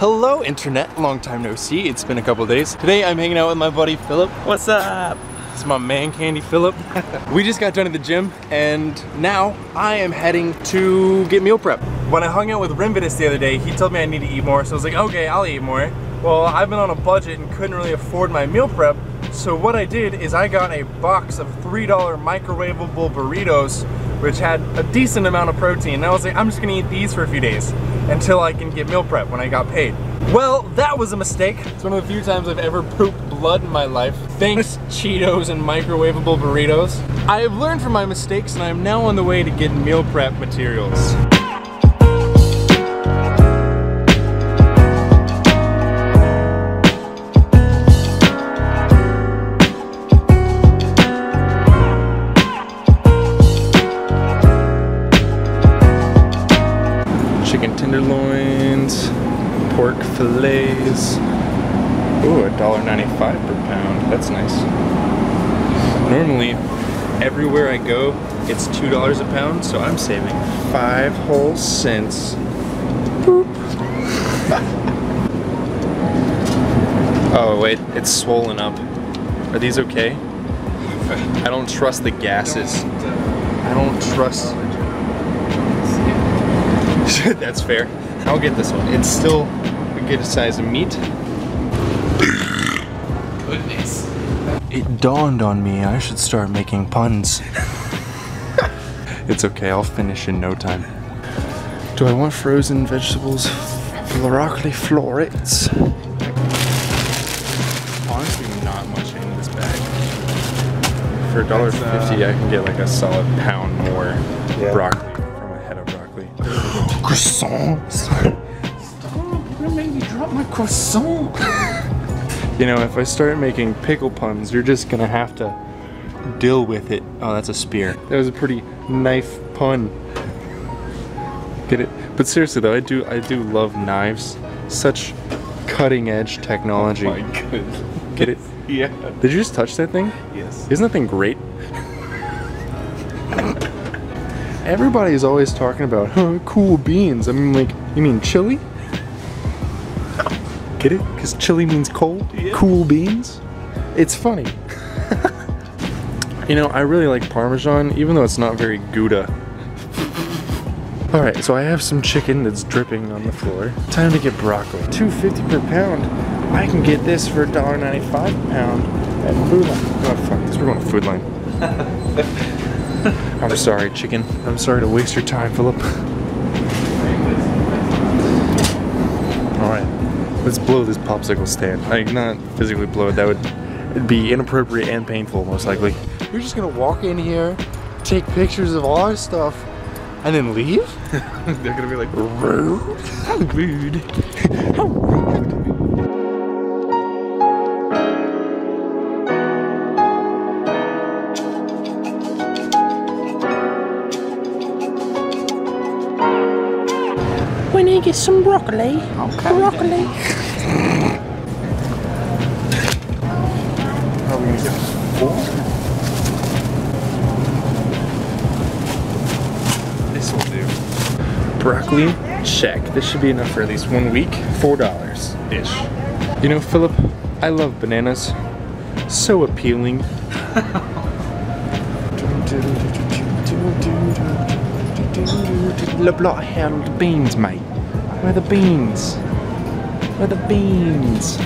Hello internet, long time no see. It's been a couple days. Today I'm hanging out with my buddy Phillip. What's up? It's my man candy Phillip. We just got done at the gym and now I am heading to get meal prep. When I hung out with Rimbitis the other day, he told me I need to eat more, so I was like, okay, I'll eat more. Well, I've been on a budget and couldn't really afford my meal prep, so what I did is I got a box of $3 microwavable burritos, which had a decent amount of protein. And I was like, I'm just gonna eat these for a few days until I can get meal prep when I got paid. Well, that was a mistake. It's one of the few times I've ever pooped blood in my life. Thanks Cheetos and microwavable burritos. I have learned from my mistakes and I'm now on the way to get meal prep materials. Tenderloins, pork fillets. Ooh, $1.95 per pound. That's nice. Normally, everywhere I go, it's $2 a pound, so I'm saving 5 whole cents. Boop. Oh wait, it's swollen up. Are these okay? I don't trust the gases. I don't trust. That's fair. I'll get this one. It's still a good size of meat. Goodness. It dawned on me I should start making puns. It's okay, I'll finish in no time. Do I want frozen vegetables? Broccoli florets. Honestly, not much in this bag. For $1.50, I can get like a solid pound more broccoli. Croissants. Stop, you made me drop my croissant. You know, if I start making pickle puns, you're just gonna have to deal with it. Oh, that's a spear. That was a pretty knife pun. Get it? But seriously though, I do love knives. Such cutting edge technology. Oh my goodness. Get it? Yeah. Did you just touch that thing? Yes. Isn't that thing great? Everybody's always talking about, huh, cool beans. I mean, like, you mean chili? Get it? Because chili means cold? Yeah. Cool beans? It's funny. You know, I really like Parmesan, even though it's not very Gouda. Alright, so I have some chicken that's dripping on the floor. Time to get broccoli. $2.50 per pound. I can get this for $1.95 a pound at Food Lion. Oh, fuck this. We're going to Food Lion. I'm sorry, chicken. I'm sorry to waste your time, Phillip. Alright, let's blow this popsicle stand. Like, not physically blow it, that would be inappropriate and painful, most likely. You're just gonna walk in here, take pictures of all our stuff, and then leave? They're gonna be like, rude? How rude? How rude? We need to get some broccoli. Okay. Broccoli. How are we gonna get 4? This will do. Broccoli, check. This should be enough for at least 1 week. $4-ish. You know, Phillip, I love bananas. So appealing. LeBlanc, how are the beans, mate? Where are the beans? Where are the beans?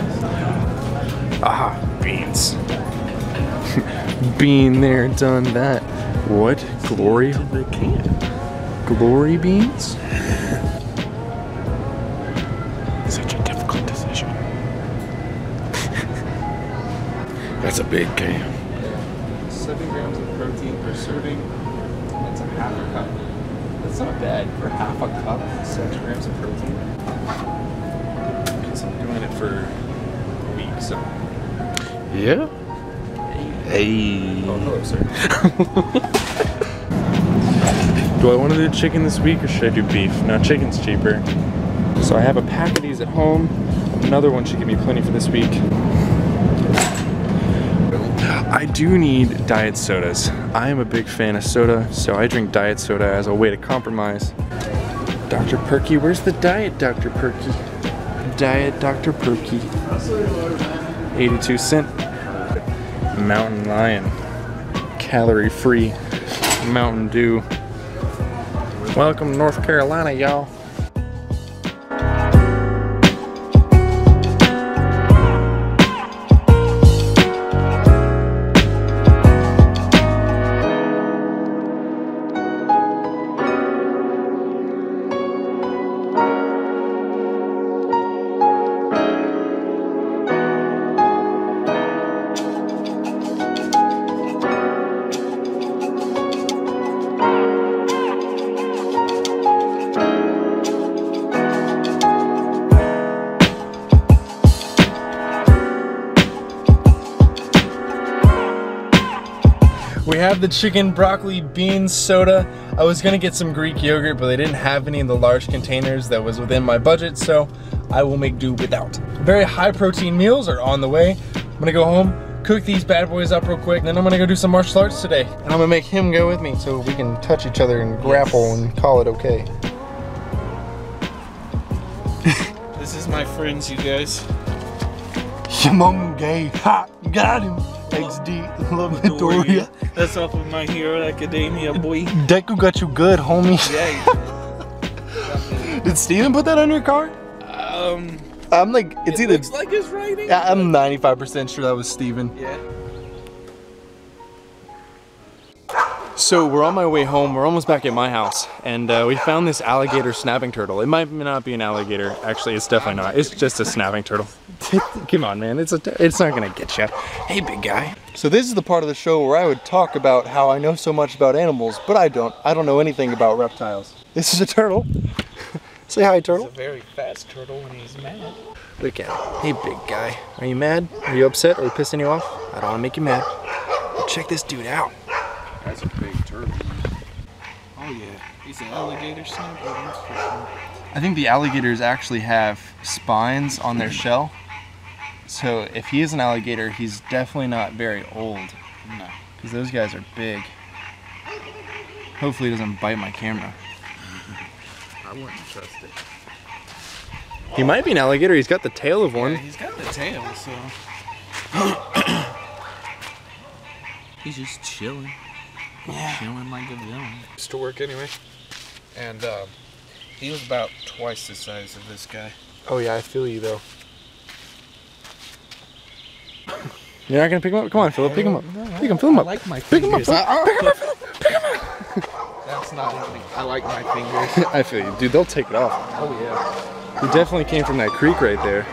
Ah, beans. Been there, done that. What? Glory? Glory beans? Such a difficult decision. That's a big can. 7 grams of protein per serving. That's a half a cup. That's not bad for half a cup, 7 grams of protein. Because I'm doing it for a week, so. Yeah? Hey. Oh, hello, sir. Do I want to do chicken this week or should I do beef? No, chicken's cheaper. So I have a pack of these at home. Another one should give me plenty for this week. I do need diet sodas. I am a big fan of soda, so I drink diet soda as a way to compromise. Dr. Perky, where's the diet, Dr. Perky? Diet Dr. Perky, 82 cents. Mountain Lion, calorie free Mountain Dew. Welcome to North Carolina, y'all. We have the chicken, broccoli, beans, soda. I was gonna get some Greek yogurt, but they didn't have any in the large containers that was within my budget, so I will make do without. Very high protein meals are on the way. I'm gonna go home, cook these bad boys up real quick, then I'm gonna go do some martial arts today. And I'm gonna make him go with me so we can touch each other and grapple and call it okay. This is my friends, you guys. Shimongay, ha, got him. XD, love Victoria. That's off of My Hero Academia, boy. Deku got you good, homie. Yeah. Did Steven put that on your car? I'm like, it's either. Looks like it's writing. I'm 95% sure that was Steven. Yeah. So we're on my way home. We're almost back at my house, and we found this alligator snapping turtle. It might not be an alligator. Actually, it's definitely not. It's just a snapping turtle. Come on, man. It's not gonna get you. Hey, big guy. So this is the part of the show where I would talk about how I know so much about animals, but I don't know anything about reptiles. This is a turtle. Say hi, turtle. It's a very fast turtle when he's mad. Look at him. Hey, big guy. Are you mad? Are you upset? Are you pissing you off? I don't want to make you mad. Check this dude out. That's a big turtle. Oh yeah, he's an alligator snapper. I think the alligators actually have spines on their shell. So if he is an alligator, he's definitely not very old. No. Because those guys are big. Hopefully he doesn't bite my camera. I wouldn't trust it. He might be an alligator, he's got the tail of one. Yeah, he's got the tail, so... He's just chilling. Yeah. Chilling like a villain. Used to work anyway, and he was about twice the size of this guy. Oh yeah, I feel you though. You're not gonna pick him up? Come on, Phillip, pick him up. No, pick him, Phillip up. I like my fingers. Pick him up, Phillip. Pick him up. That's not happening. I like my fingers. I feel you, dude. They'll take it off. Oh yeah. He definitely came from that creek right there.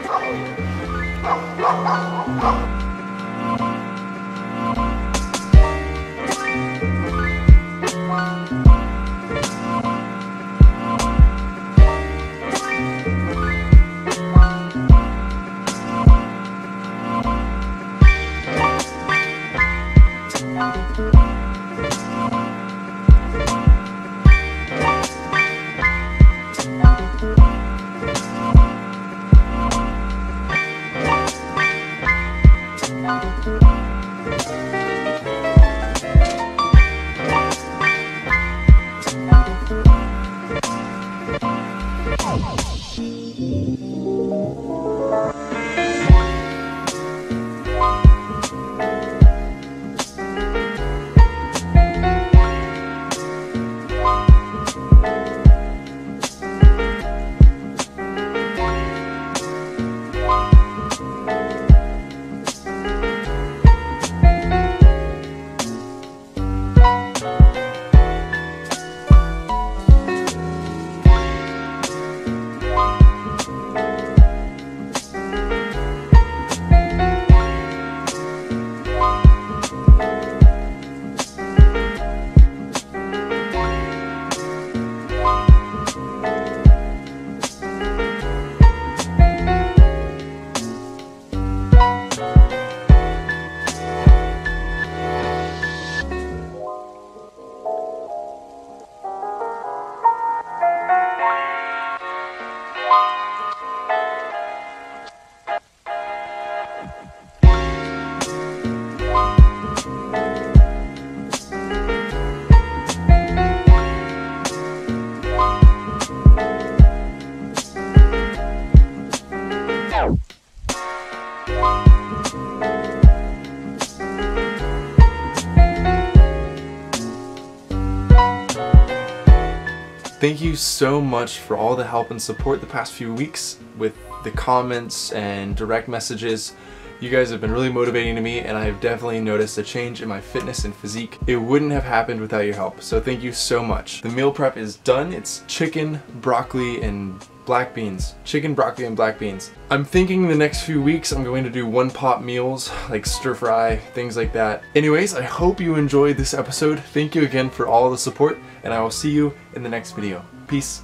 Thank you so much for all the help and support the past few weeks with the comments and direct messages. You guys have been really motivating to me, and I have definitely noticed a change in my fitness and physique. It wouldn't have happened without your help, so thank you so much. The meal prep is done. It's chicken, broccoli, and black beans. Chicken, broccoli, and black beans. I'm thinking the next few weeks I'm going to do one-pot meals, like stir fry, things like that. Anyways, I hope you enjoyed this episode. Thank you again for all the support, and I will see you in the next video. Peace.